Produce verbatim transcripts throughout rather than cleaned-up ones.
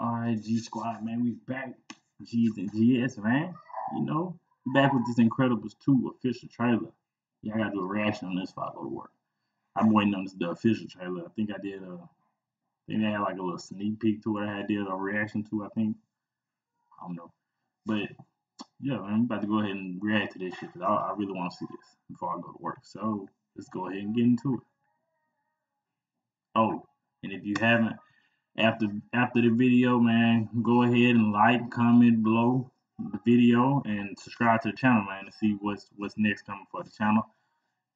Alright, G Squad, man, we back. G's and G S, man. You know, we back with this Incredibles two official trailer. Yeah, I gotta do a reaction on this if I go to work. I'm waiting on this, the official trailer. I think I did a, I think I had like a little sneak peek to what I did a reaction to, I think. I don't know. But, yeah, man, I'm about to go ahead and react to this shit because I, I really want to see this before I go to work. So, let's go ahead and get into it. Oh, and if you haven't, after after the video, man, go ahead and like, comment below the video, and subscribe to the channel, man, to see what's what's next coming for the channel.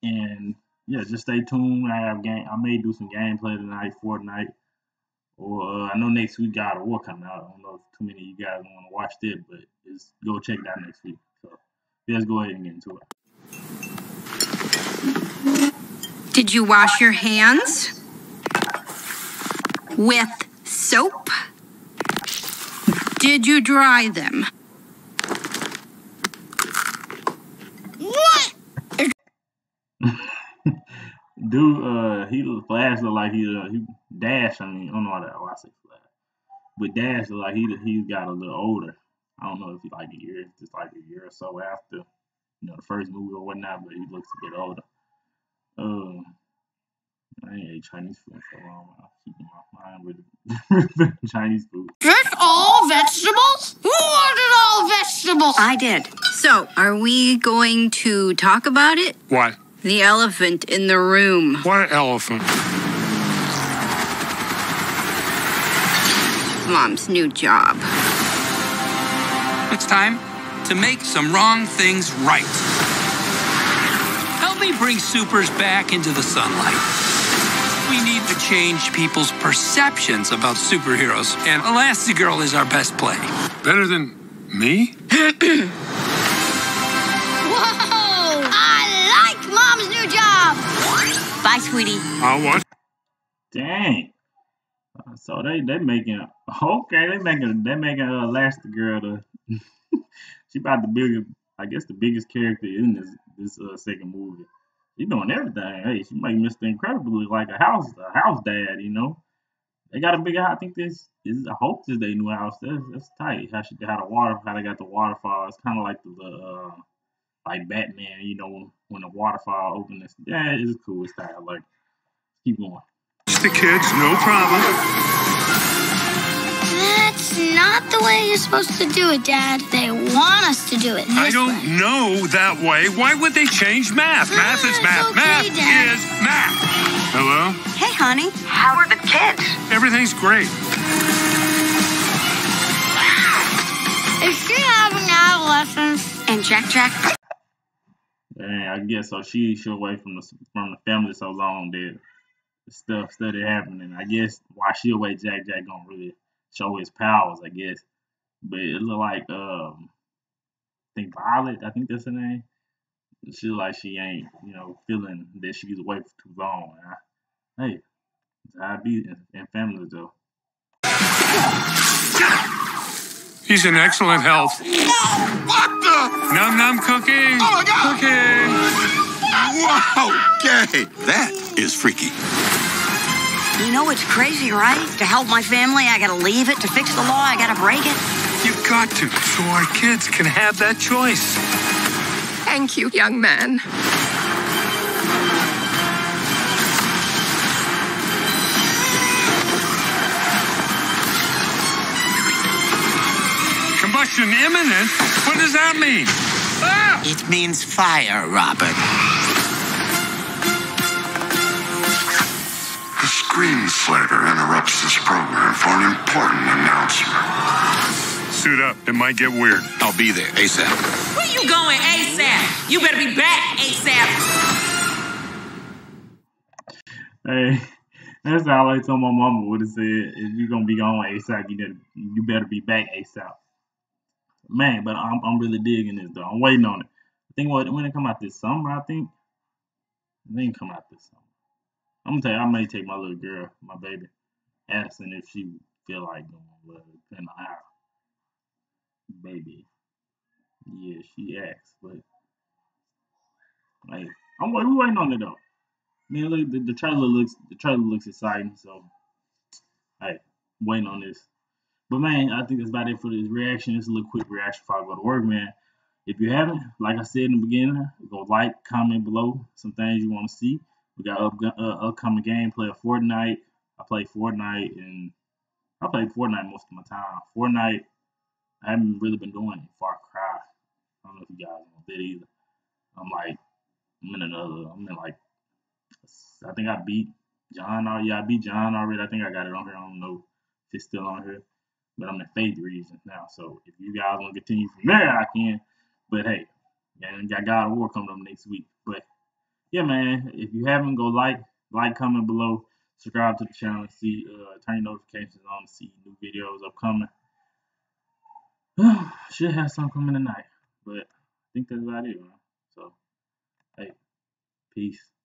And yeah, just stay tuned. I have game. I may do some gameplay tonight, Fortnite, or uh, I know next week God of War coming out. I don't know if too many of you guys want to watch that, but just go check it out next week. So let's go ahead and get into it. Did you wash your hands with soap? Did you dry them? What? Dude, uh, he look flash look like he uh, he dash. I mean, I don't know how that. Oh, I say flash, but dash look like he he's got a little older. I don't know if he like a year, just like a year or so after, you know, the first movie or whatnot. But he looks a bit older. Um. Uh, I ain't ate Chinese food for a long while. I'm keeping my mind with Chinese food. Just all vegetables? Who ordered all vegetables? I did. So, are we going to talk about it? What? The elephant in the room. What elephant? Mom's new job. It's time to make some wrong things right. Help me bring supers back into the sunlight. We need to change people's perceptions about superheroes, and Elastigirl is our best play. Better than me? Whoa! I like Mom's new job! Bye, sweetie. I want. Dang. So they they making okay, they making they making uh, Elastigirl the she about the biggest, I guess the biggest character in this this uh, second movie. She's doing everything. Hey, she make Mister Incredible look like a house, a house dad, you know. They got a big house. I think this is, I hope this is their new house. That's, that's tight. How she how the water, how they got the waterfall. It's kind of like the, the uh, like Batman, you know, when the waterfall opens. Yeah, it's cool. It's tight. I like it. Keep going. It's the kids, no problem. That's not the way you're supposed to do it, Dad. They want us to do it. I don't way. know that way. Why would they change math? Uh, math is math. Okay, math Dad. is math. Hello? Hey, honey. How are the kids? Everything's great. Wow. Is she having adolescence? And Jack-Jack? Dang, I guess so. She she's away from the from the family so long that stuff started happening. I guess while she away, Jack-Jack gonna really show his powers, I guess. But it look like um I think Violet, I think that's her name. She like she ain't, you know, feeling that she's away for too long. And I, hey, I be in, in families though. He's in excellent health. No, what the num num cookie? Oh my god! Cookie! Wow, okay, that is freaky. You know it's crazy, right? To help my family, I gotta leave it. To fix the law, I gotta break it. You've got to, so our kids can have that choice. Thank you, young man. Combustion imminent? What does that mean? Ah! It means fire, Robert. Scream Slater interrupts this program for an important announcement. Suit up. It might get weird. I'll be there ASAP. Where you going ASAP? You better be back ASAP. Hey, that's how I told my mama would have said, if you're going to be going ASAP, you better, you better be back ASAP. Man, but I'm, I'm really digging this, though. I'm waiting on it. I think what, when it come out this summer, I think. It didn't come out this summer. I'm gonna tell you, I may take my little girl, my baby, asking if she feel like doing a an hour. Baby, yeah, she asked, but like I'm waiting, we waiting on it though. Man, look, the, the trailer looks, the trailer looks exciting, so hey, waiting on this. But man, I think that's about it for this reaction. It's a little quick reaction before I go to work, man. If you haven't, like I said in the beginning, go like, comment below some things you want to see. We got up, uh, upcoming gameplay of Fortnite. I play Fortnite, and I play Fortnite most of my time. Fortnite, I haven't really been doing it. Far Cry, I don't know if you guys know that either. I'm like, I'm in another, I'm in like, I think I beat John already. Yeah, I beat John already. I think I got it on here. I don't know if it's still on here. But I'm in Fade Region now. So if you guys want to continue from there, I can. But hey, and got God of War coming up next week. But yeah, man, if you haven't, go like, like, comment below, subscribe to the channel, see, uh, turn your notifications on to see new videos upcoming. Should have some coming tonight, but I think that's about it, man. So, hey, peace.